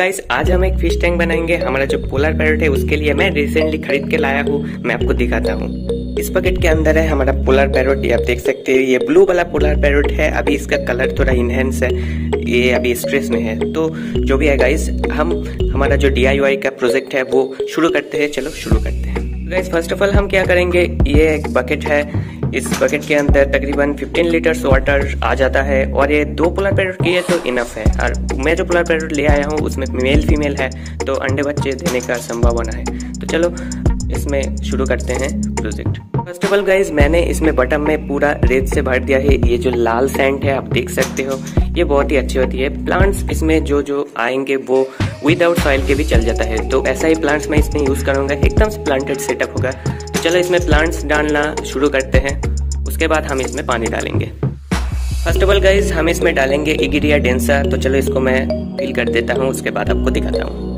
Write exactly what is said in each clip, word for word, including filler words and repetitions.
Guys आज हम एक फिश टैंक बनाएंगे। हमारा जो पोलर पैरेट है उसके लिए मैं रिसेंटली खरीद के लाया हूँ, मैं आपको दिखाता हूँ। इस बकेट के अंदर है हमारा पोलर पैरेट, ये आप देख सकते हैं। ये ब्लू वाला पोलर पैरेट है, अभी इसका कलर थोड़ा इनहेंस है, ये अभी स्ट्रेस में है। तो जो भी है गाइस, हम हमारा जो डी आई वाई का प्रोजेक्ट है वो शुरू करते हैं। चलो शुरू करते हैं गाइस। फर्स्ट ऑफ ऑल हम क्या करेंगे, ये एक बकेट है, इस बकेट के अंदर तकरीबन पंद्रह लीटर्स वाटर आ जाता है और ये दो पोलर पैरेट की है तो इनफ है। और मैं जो पोलर पैरेट ले आया हूँ उसमें मेल फीमेल है तो अंडे बच्चे देने का संभावना है। तो चलो इसमें शुरू करते हैं project. First of all guys मैंने इसमें बटम में पूरा रेत से भर दिया है। ये जो लाल सैंड है आप देख सकते हो, ये बहुत ही अच्छी होती है। प्लांट्स इसमें जो जो आएंगे वो विदाउट सॉइल के भी चल जाता है, तो ऐसा ही प्लांट्स मैं इसमें यूज़ करूँगा। एकदम से प्लांटेड सेटअप होगा। तो चलो इसमें प्लांट्स डालना शुरू करते हैं, उसके बाद हम इसमें पानी डालेंगे। फर्स्ट ऑफ ऑल गाइज हम इसमें डालेंगे एगिरिया डेंसा। तो चलो इसको मैं फिल कर देता हूँ, उसके बाद आपको दिखाता हूँ।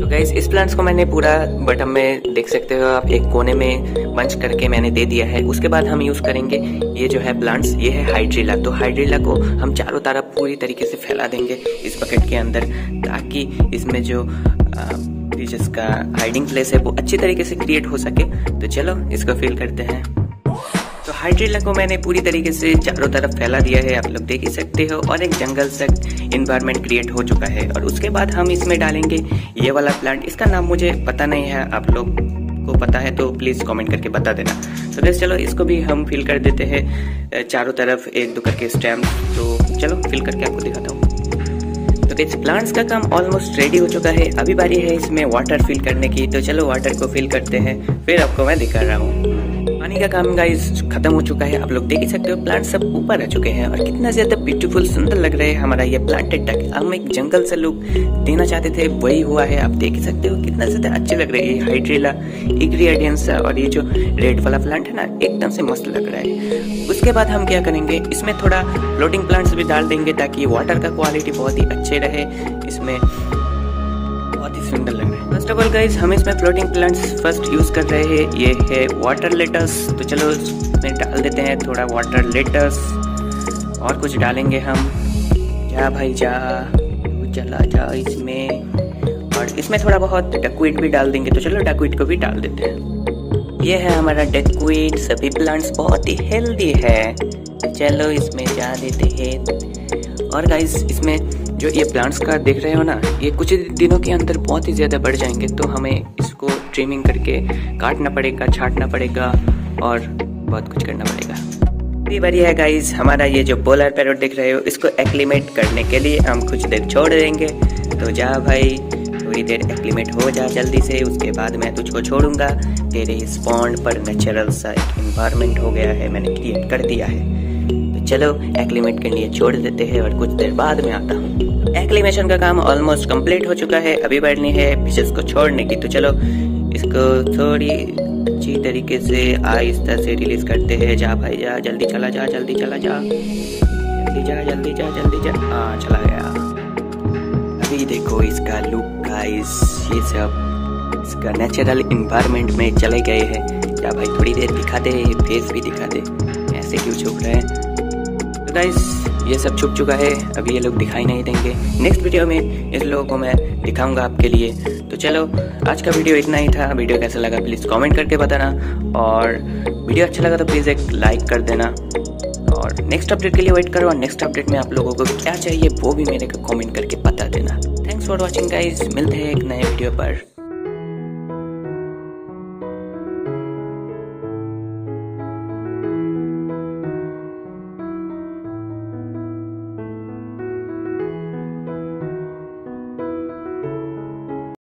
तो गाइज इस प्लांट्स को मैंने पूरा बटम में देख सकते हो आप, एक कोने में बंच करके मैंने दे दिया है। उसके बाद हम यूज़ करेंगे ये जो है प्लांट्स, ये है हाइड्रिला। तो हाइड्रिला को हम चारों तरफ पूरी तरीके से फैला देंगे इस बकेट के अंदर, ताकि इसमें जो फिशेस का हाइडिंग प्लेस है वो अच्छी तरीके से क्रिएट हो सके। तो चलो इसको फिल करते हैं। तो हाइड्रिला को मैंने पूरी तरीके से चारों तरफ फैला दिया है, आप लोग देख ही सकते हो, और एक जंगल सा इन्वायरमेंट क्रिएट हो चुका है। और उसके बाद हम इसमें डालेंगे ये वाला प्लांट, इसका नाम मुझे पता नहीं है, आप लोग को पता है तो प्लीज़ कमेंट करके बता देना। तो गाइस चलो इसको भी हम फिल कर देते हैं चारों तरफ एक दो करके स्टैम्प। तो चलो फिल करके आपको दिखाता हूँ। तो गाइस प्लांट्स का काम ऑलमोस्ट रेडी हो चुका है, अभी बारी है इसमें वाटर फिल करने की। तो चलो वाटर को फिल करते हैं, फिर आपको मैं दिखा रहा हूँ। पानी का काम गाइस खत्म हो चुका है, आप लोग देख ही सकते हो प्लांट सब ऊपर आ चुके हैं। और कितना ज्यादा ब्यूटीफुल सुंदर लग रहा है हमारा ये प्लांटेड डक। हम एक जंगल से लुक देना चाहते थे वही हुआ है, आप देख ही सकते हो कितना ज्यादा अच्छे लग रहे हैं। हाइड्रिला, एग्रीडियंसा और ये जो रेड वाला प्लांट है ना, एकदम से मस्त लग रहा है। उसके बाद हम क्या करेंगे, इसमें थोड़ा फ्लोटिंग प्लांट्स भी डाल देंगे ताकि वाटर का क्वालिटी बहुत ही अच्छे रहे, इसमें बहुत ही सुंदर लग रहा है। फर्स्ट ऑफ ऑल गाइज हम इसमें फ्लोटिंग प्लांट्स फर्स्ट यूज़ कर रहे हैं, ये है वाटर लेटस। तो चलो इसमें डाल देते हैं थोड़ा वाटर लेटस, और कुछ डालेंगे हम। जा भाई जा, चला जा इसमें। और इसमें थोड़ा बहुत डकवीट भी डाल देंगे, तो चलो डकवीट को भी डाल देते हैं। ये है हमारा डकवीट। सभी प्लांट्स बहुत ही हेल्दी है, तो चलो इसमें जा देते हैं। और गाइज इसमें जो ये प्लांट्स का देख रहे हो ना, ये कुछ दिनों के अंदर बहुत ही ज़्यादा बढ़ जाएंगे, तो हमें इसको ट्रिमिंग करके काटना पड़ेगा, छाँटना पड़ेगा और बहुत कुछ करना पड़ेगा। अभी बारी है गाइज हमारा ये जो पोलर पैरेट देख रहे हो, इसको एक्लिमेट करने के लिए हम कुछ देर छोड़ देंगे। तो जा भाई थोड़ी देर एक्लिमेट हो जा जल्दी से, उसके बाद मैं तुझको छोड़ूंगा। तेरे इस पॉन्ड पर नेचुरल सा एक इन्वायरमेंट हो गया है, मैंने क्रिएट कर दिया है। चलो एक्लिमेट के लिए छोड़ देते हैं और कुछ देर बाद में आता हूँ। एक्लिमेशन का काम ऑलमोस्ट कंप्लीट हो चुका है, अभी बढ़नी है फिशेस को छोड़ने की। तो चलो इसको थोड़ी अच्छी तरीके से आहिस्ता से रिलीज करते हैं। जा भाई जा, जल्दी चला जा, जल्दी चला जा, जल्दी जा, जल्दी जा, जल्दी जा। हाँ चला गया। अभी देखो इसका लुक गाइस, ये सब इसका नेचुरल इन्वायरमेंट में चले गए हैं। जा भाई थोड़ी देर दिखा दे, फेस भी दिखा दे, ऐसे क्यों छुप रहे हैं। तो गाइस ये सब छुप चुका है, अभी ये लोग दिखाई नहीं देंगे। नेक्स्ट वीडियो में इस लोगों को मैं दिखाऊंगा आपके लिए। तो चलो आज का वीडियो इतना ही था। वीडियो कैसा लगा प्लीज़ कमेंट करके बताना, और वीडियो अच्छा लगा तो प्लीज़ एक लाइक कर देना। और नेक्स्ट अपडेट के लिए वेट करो, और नेक्स्ट अपडेट में आप लोगों को क्या चाहिए वो भी मेरे को कॉमेंट करके बता देना। थैंक्स फॉर वॉचिंग गाइज, मिलते हैं एक नए वीडियो पर।